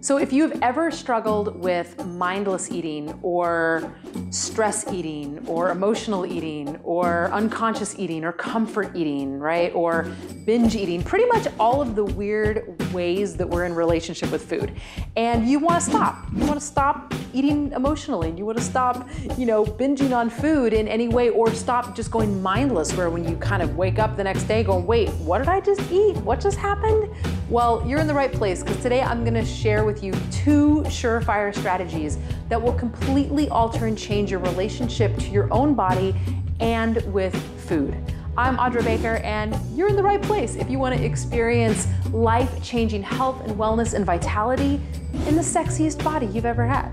So if you've ever struggled with mindless eating or stress eating or emotional eating or unconscious eating or comfort eating, right, or binge eating, pretty much all of the weird ways that we're in relationship with food, and you want to stop. You want to stop eating emotionally, and you want to stop, you know, binging on food in any way, or stop just going mindless, where when you kind of wake up the next day going, wait, what did I just eat? What just happened? Well, you're in the right place, because today I'm going to share with you 2 surefire strategies that will completely alter and change your relationship to your own body and with food. I'm Audra Baker, and you're in the right place if you want to experience life-changing health and wellness and vitality in the sexiest body you've ever had.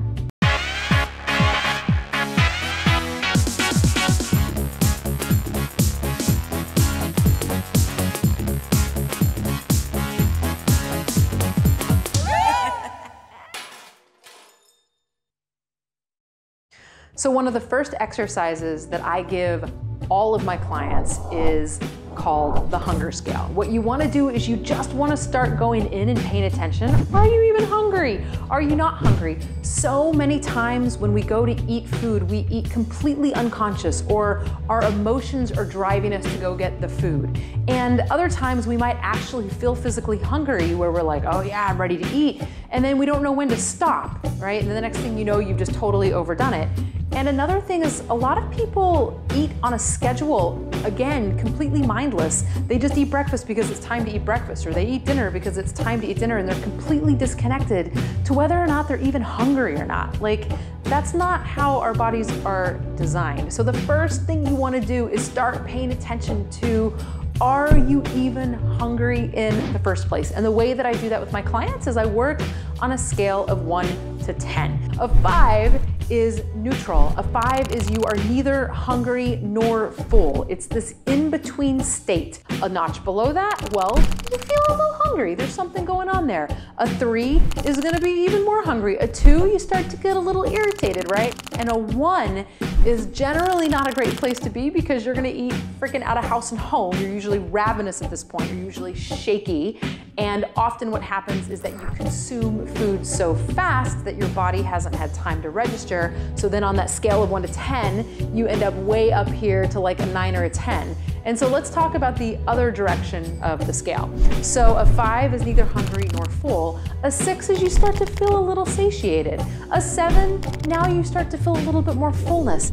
So one of the first exercises that I give all of my clients is called the hunger scale. What you want to do is you just want to start going in and paying attention. Are you even hungry? Are you not hungry? So many times when we go to eat food, we eat completely unconscious, or our emotions are driving us to go get the food. And other times we might actually feel physically hungry, where we're like, oh yeah, I'm ready to eat. And then we don't know when to stop, right? And then the next thing you know, you've just totally overdone it. And another thing is, a lot of people eat on a schedule, again, completely mindless. They just eat breakfast because it's time to eat breakfast, or they eat dinner because it's time to eat dinner, and they're completely disconnected to whether or not they're even hungry or not. Like, that's not how our bodies are designed. So the first thing you want to do is start paying attention to, are you even hungry in the first place? And the way that I do that with my clients is I work on a scale of 1 to 10. A 5 is neutral. A 5 is you are neither hungry nor full. It's this in-between state. A notch below that, well, you feel a little hungry. There's something going on there. A 3 is gonna be even more hungry. A 2, you start to get a little irritated, right? And a 1 is generally not a great place to be, because you're gonna eat freaking out of house and home. You're usually ravenous at this point. You're usually shaky. And often what happens is that you consume food so fast that your body hasn't had time to register. So then on that scale of 1 to 10, you end up way up here to like a 9 or a 10. And so let's talk about the other direction of the scale. So a 5 is neither hungry nor full. A 6 is you start to feel a little satiated. A 7, now you start to feel a little bit more fullness.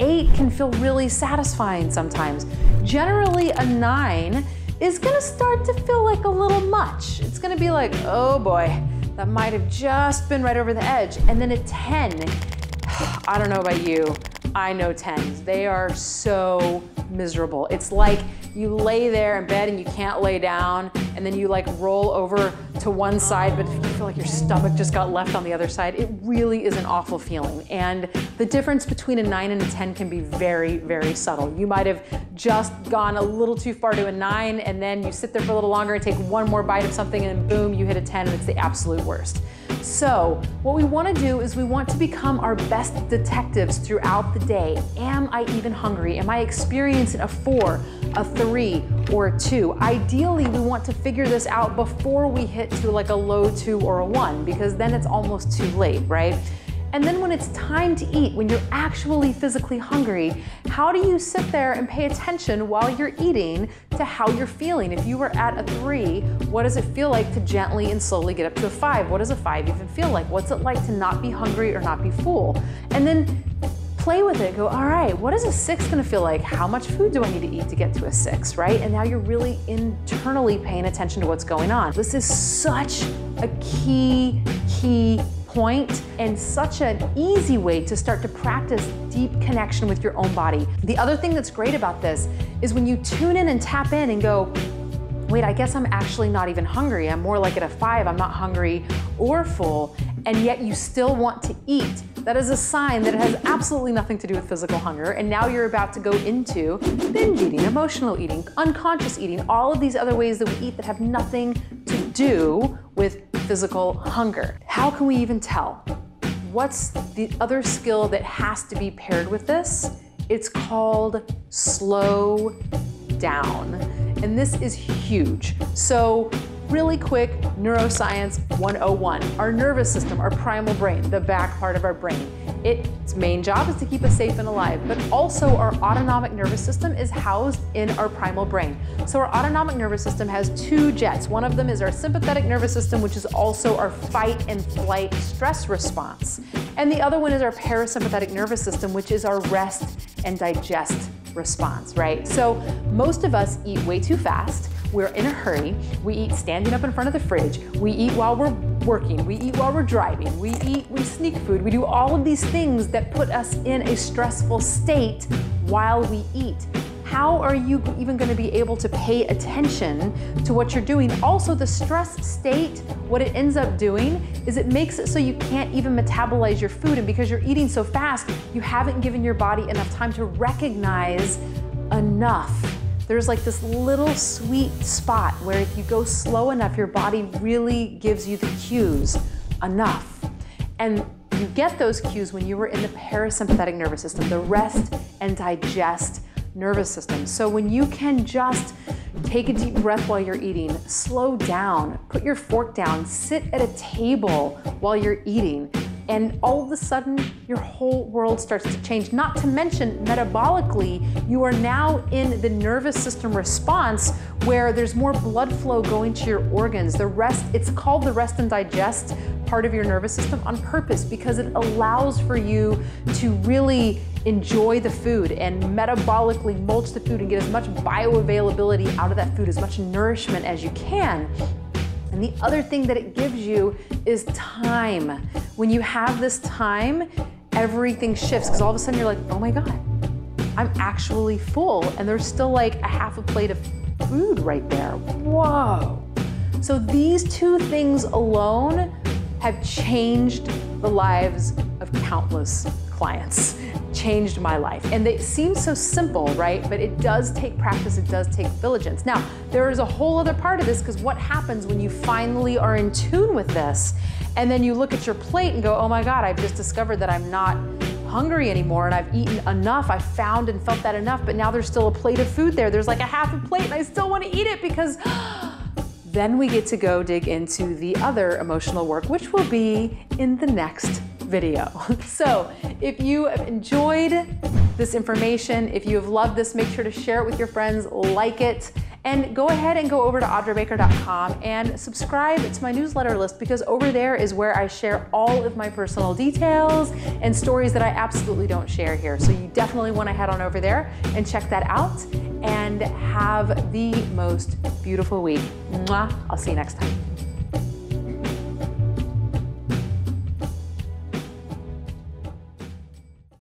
8 can feel really satisfying sometimes. Generally a 9 is gonna start to feel like a little much. It's gonna be like, oh boy, that might have just been right over the edge. And then a 10, I don't know about you, I know 10s. They are so miserable. It's like you lay there in bed and you can't lay down, and then you like roll over to one side, but you feel like your stomach just got left on the other side. It really is an awful feeling. And the difference between a 9 and a 10 can be very, very subtle. You might have just gone a little too far to a 9, and then you sit there for a little longer and take one more bite of something, and then boom, you hit a 10, and it's the absolute worst. So what we want to do is we want to become our best detectives throughout the day. Am I even hungry? Am I experiencing a 4, a 3, or a 2? Ideally, we want to figure this out before we hit to like a low 2 or a 1, because then it's almost too late, right? And then when it's time to eat, when you're actually physically hungry, how do you sit there and pay attention while you're eating to how you're feeling? If you were at a 3, what does it feel like to gently and slowly get up to a 5? What does a 5 even feel like? What's it like to not be hungry or not be full? And then play with it, go, all right, what is a 6 gonna feel like? How much food do I need to eat to get to a 6, right? And now you're really internally paying attention to what's going on. This is such a key point, and such an easy way to start to practice deep connection with your own body. The other thing that's great about this is when you tune in and tap in and go, wait, I guess I'm actually not even hungry. I'm more like at a 5, I'm not hungry or full, and yet you still want to eat. That is a sign that it has absolutely nothing to do with physical hunger, and now you're about to go into binge eating, emotional eating, unconscious eating, all of these other ways that we eat that have nothing to do with physical hunger. How can we even tell? What's the other skill that has to be paired with this? It's called slow down, and this is huge. So Really quick, neuroscience 101. Our nervous system, our primal brain, the back part of our brain. Its main job is to keep us safe and alive, but also our autonomic nervous system is housed in our primal brain. So our autonomic nervous system has two jets. One of them is our sympathetic nervous system, which is also our fight and flight stress response. And the other one is our parasympathetic nervous system, which is our rest and digest response, right? So most of us eat way too fast. We're in a hurry. We eat standing up in front of the fridge. We eat while we're working. We eat while we're driving. We sneak food. We do all of these things that put us in a stressful state while we eat. How are you even going to be able to pay attention to what you're doing? Also, the stress state, what it ends up doing is it makes it so you can't even metabolize your food. And because you're eating so fast, you haven't given your body enough time to recognize enough. There's like this little sweet spot where if you go slow enough, your body really gives you the cues enough. And you get those cues when you were in the parasympathetic nervous system, the rest and digest nervous system. So when you can just take a deep breath while you're eating, slow down, put your fork down, sit at a table while you're eating, and all of a sudden your whole world starts to change. Not to mention, metabolically, you are now in the nervous system response where there's more blood flow going to your organs. The rest, it's called the rest and digest part of your nervous system on purpose because it allows for you to really enjoy the food and metabolically mulch the food and get as much bioavailability out of that food, as much nourishment as you can. And the other thing that it gives you is time. When you have this time, everything shifts because all of a sudden you're like, oh my God, I'm actually full. And there's still like a half a plate of food right there. Whoa. So these two things alone have changed the lives of countless clients. Changed my life. And it seems so simple, right? But it does take practice, it does take diligence. Now, there is a whole other part of this because what happens when you finally are in tune with this and then you look at your plate and go, oh my God, I've just discovered that I'm not hungry anymore and I've eaten enough, I've found and felt that enough, but now there's still a plate of food there. There's like a half a plate and I still want to eat it because then we get to go dig into the other emotional work, which will be in the next video. So if you have enjoyed this information, if you have loved this, make sure to share it with your friends, like it, and go ahead and go over to audrabaker.com and subscribe to my newsletter list because over there is where I share all of my personal details and stories that I absolutely don't share here. So you definitely want to head on over there and check that out and have the most beautiful week. Mwah. I'll see you next time.